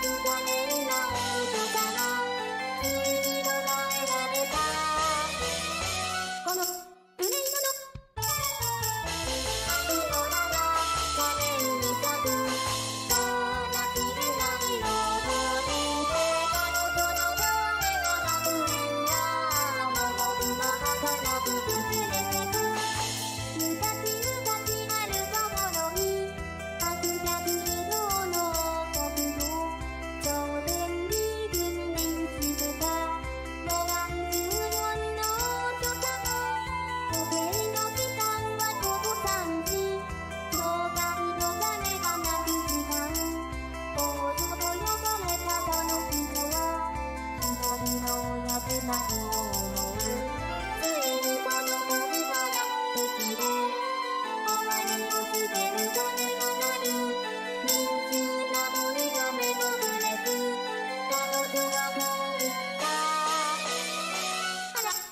お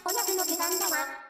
やつの時間だわ。